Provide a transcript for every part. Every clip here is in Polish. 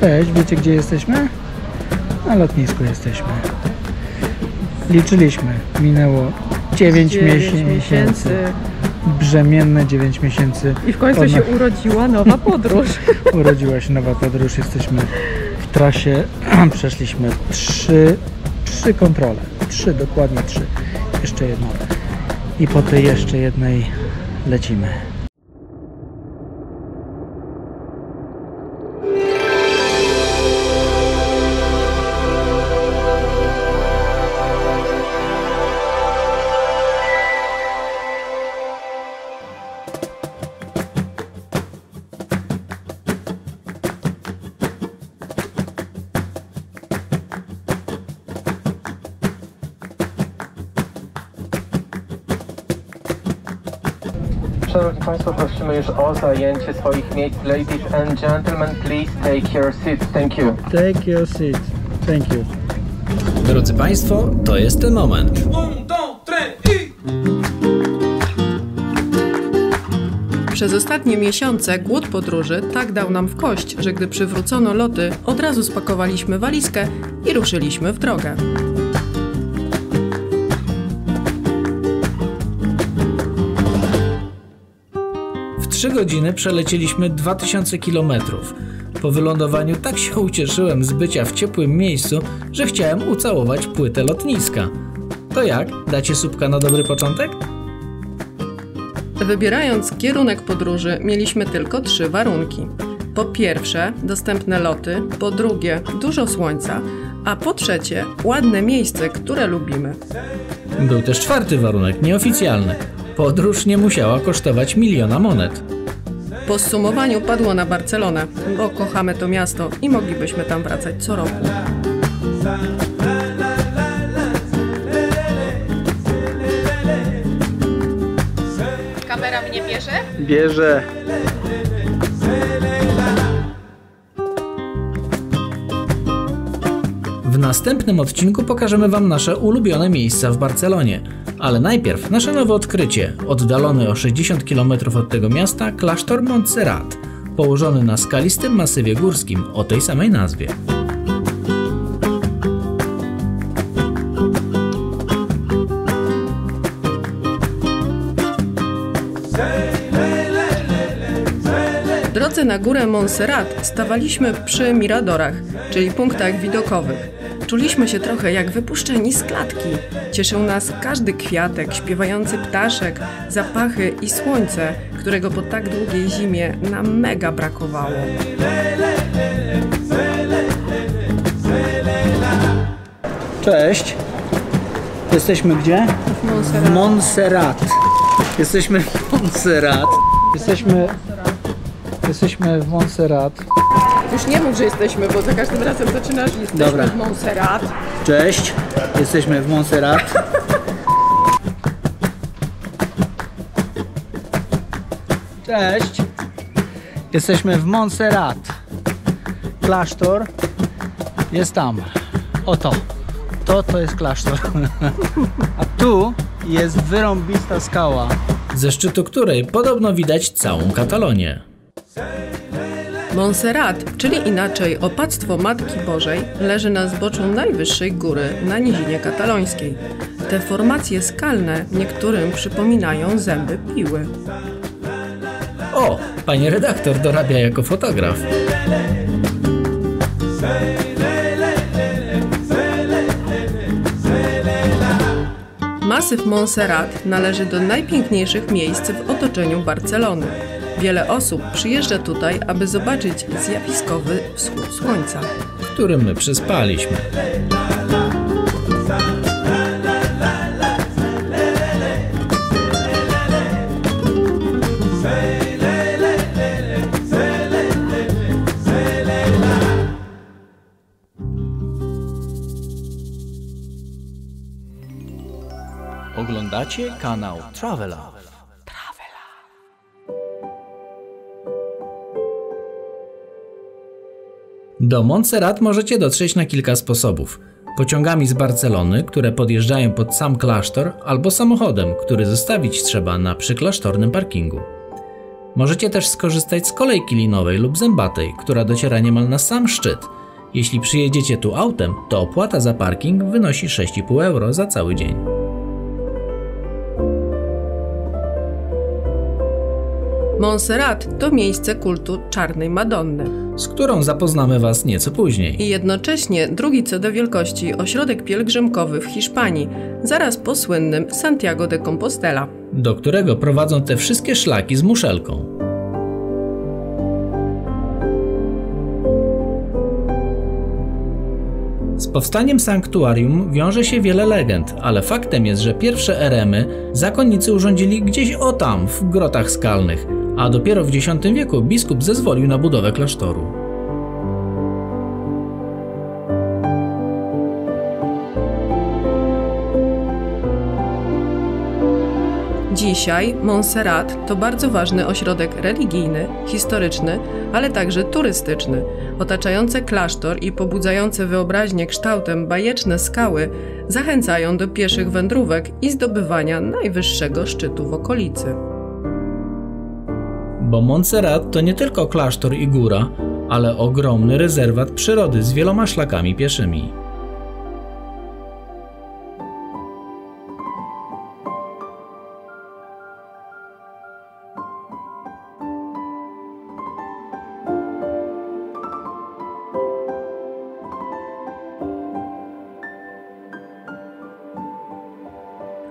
Cześć, wiecie gdzie jesteśmy? Na lotnisku jesteśmy. Liczyliśmy. Minęło 9 miesięcy. Brzemienne 9 miesięcy. I w końcu się urodziła nowa podróż. Urodziła się nowa podróż. Jesteśmy w trasie. Przeszliśmy trzy kontrole. Dokładnie trzy. Jeszcze jedną. I po tej jeszcze jednej lecimy. Szanowni Państwo, prosimy już o zajęcie swoich miejsc. Ladies and gentlemen, please take your seats. Thank you. Take your seat. Thank you. Drodzy Państwo, to jest ten moment. Przez ostatnie miesiące głód podróży tak dał nam w kość, że gdy przywrócono loty, od razu spakowaliśmy walizkę i ruszyliśmy w drogę. W 3 godziny przelecieliśmy 2000 km. Po wylądowaniu tak się ucieszyłem z bycia w ciepłym miejscu, że chciałem ucałować płytę lotniska. To jak? Dacie słupka na dobry początek? Wybierając kierunek podróży mieliśmy tylko 3 warunki. Po pierwsze dostępne loty, po drugie dużo słońca, a po trzecie ładne miejsce, które lubimy. Był też 4 warunek, nieoficjalny. Podróż nie musiała kosztować miliona monet. Po zsumowaniu padło na Barcelonę, bo kochamy to miasto i moglibyśmy tam wracać co roku. Kamera mnie bierze? Bierze. W następnym odcinku pokażemy Wam nasze ulubione miejsca w Barcelonie. Ale najpierw nasze nowe odkrycie, oddalony o 60 km od tego miasta klasztor Montserrat, położony na skalistym masywie górskim o tej samej nazwie. W drodze na górę Montserrat stawaliśmy przy miradorach, czyli punktach widokowych. Czuliśmy się trochę jak wypuszczeni z klatki. Cieszył nas każdy kwiatek, śpiewający ptaszek, zapachy i słońce, którego po tak długiej zimie nam mega brakowało. Cześć! Jesteśmy gdzie? W Montserrat. Jesteśmy w Montserrat. Jesteśmy w Montserrat. Już nie mów, że jesteśmy, bo za każdym razem zaczynasz, jesteśmy Dobra. W Montserrat. Cześć, jesteśmy w Montserrat. Cześć, jesteśmy w Montserrat. Klasztor jest tam. Oto, to jest klasztor. A tu jest wyrąbista skała, ze szczytu której podobno widać całą Katalonię. Montserrat, czyli inaczej opactwo Matki Bożej, leży na zboczu najwyższej góry na nizinie katalońskiej. Te formacje skalne niektórym przypominają zęby piły. O, pani redaktor dorabia jako fotograf. Masyw Montserrat należy do najpiękniejszych miejsc w otoczeniu Barcelony. Wiele osób przyjeżdża tutaj, aby zobaczyć zjawiskowy wschód słońca, którym my przespaliśmy. Oglądacie kanał TraveLOVE. Do Montserrat możecie dotrzeć na kilka sposobów. Pociągami z Barcelony, które podjeżdżają pod sam klasztor, albo samochodem, który zostawić trzeba na przyklasztornym parkingu. Możecie też skorzystać z kolejki linowej lub zębatej, która dociera niemal na sam szczyt. Jeśli przyjedziecie tu autem, to opłata za parking wynosi 6,5 euro za cały dzień. Montserrat to miejsce kultu Czarnej Madonny, z którą zapoznamy Was nieco później. I jednocześnie drugi co do wielkości ośrodek pielgrzymkowy w Hiszpanii, zaraz po słynnym Santiago de Compostela, do którego prowadzą te wszystkie szlaki z muszelką. Z powstaniem sanktuarium wiąże się wiele legend, ale faktem jest, że pierwsze eremy zakonnicy urządzili gdzieś o tam, w grotach skalnych, a dopiero w X wieku biskup zezwolił na budowę klasztoru. Dzisiaj Montserrat to bardzo ważny ośrodek religijny, historyczny, ale także turystyczny. Otaczające klasztor i pobudzające wyobraźnię kształtem bajeczne skały zachęcają do pieszych wędrówek i zdobywania najwyższego szczytu w okolicy. Bo Montserrat to nie tylko klasztor i góra, ale ogromny rezerwat przyrody z wieloma szlakami pieszymi.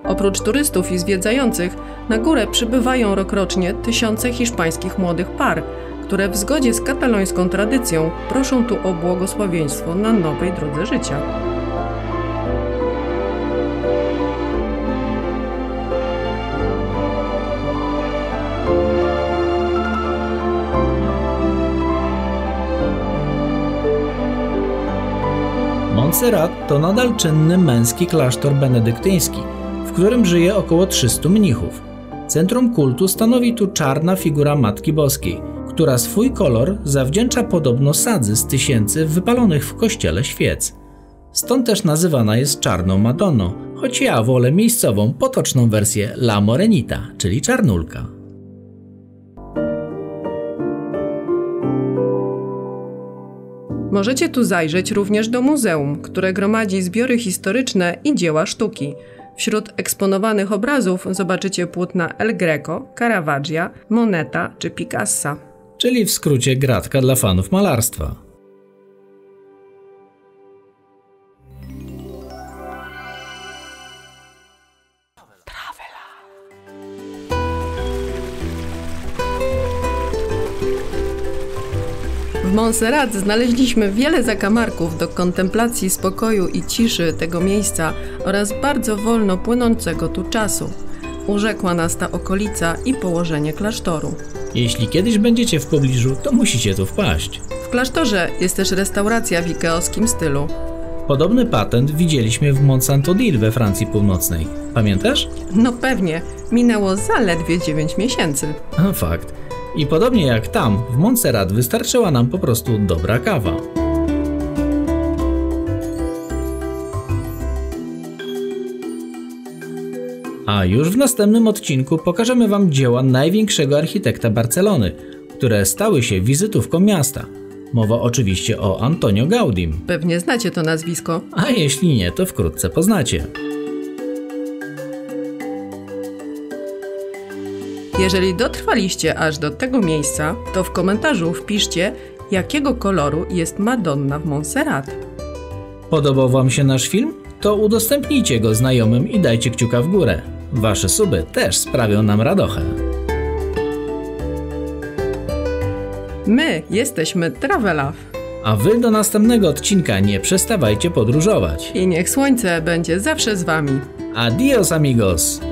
Oprócz turystów i zwiedzających, na górę przybywają rokrocznie tysiące hiszpańskich młodych par, które w zgodzie z katalońską tradycją proszą tu o błogosławieństwo na nowej drodze życia. Montserrat to nadal czynny męski klasztor benedyktyński, w którym żyje około 300 mnichów. Centrum kultu stanowi tu czarna figura Matki Boskiej, która swój kolor zawdzięcza podobno sadzy z tysięcy wypalonych w kościele świec. Stąd też nazywana jest Czarną Madonną, choć ja wolę miejscową, potoczną wersję La Morenita, czyli Czarnulka. Możecie tu zajrzeć również do muzeum, które gromadzi zbiory historyczne i dzieła sztuki. Wśród eksponowanych obrazów zobaczycie płótna El Greco, Caravaggia, Moneta czy Picassa. Czyli w skrócie gratka dla fanów malarstwa. W Montserrat znaleźliśmy wiele zakamarków do kontemplacji spokoju i ciszy tego miejsca oraz bardzo wolno płynącego tu czasu. Urzekła nas ta okolica i położenie klasztoru. Jeśli kiedyś będziecie w pobliżu, to musicie tu wpaść. W klasztorze jest też restauracja w ikeowskim stylu. Podobny patent widzieliśmy w Mont Saint-Odile we Francji Północnej. Pamiętasz? No pewnie. Minęło zaledwie 9 miesięcy. A fakt. I podobnie jak tam, w Montserrat wystarczyła nam po prostu dobra kawa. A już w następnym odcinku pokażemy Wam dzieła największego architekta Barcelony, które stały się wizytówką miasta. Mowa oczywiście o Antonio Gaudim. Pewnie znacie to nazwisko. A jeśli nie, to wkrótce poznacie. Jeżeli dotrwaliście aż do tego miejsca, to w komentarzu wpiszcie, jakiego koloru jest Madonna w Montserrat. Podobał Wam się nasz film? To udostępnijcie go znajomym i dajcie kciuka w górę. Wasze suby też sprawią nam radochę. My jesteśmy TraveLOVE. A Wy do następnego odcinka nie przestawajcie podróżować. I niech słońce będzie zawsze z Wami. Adios amigos!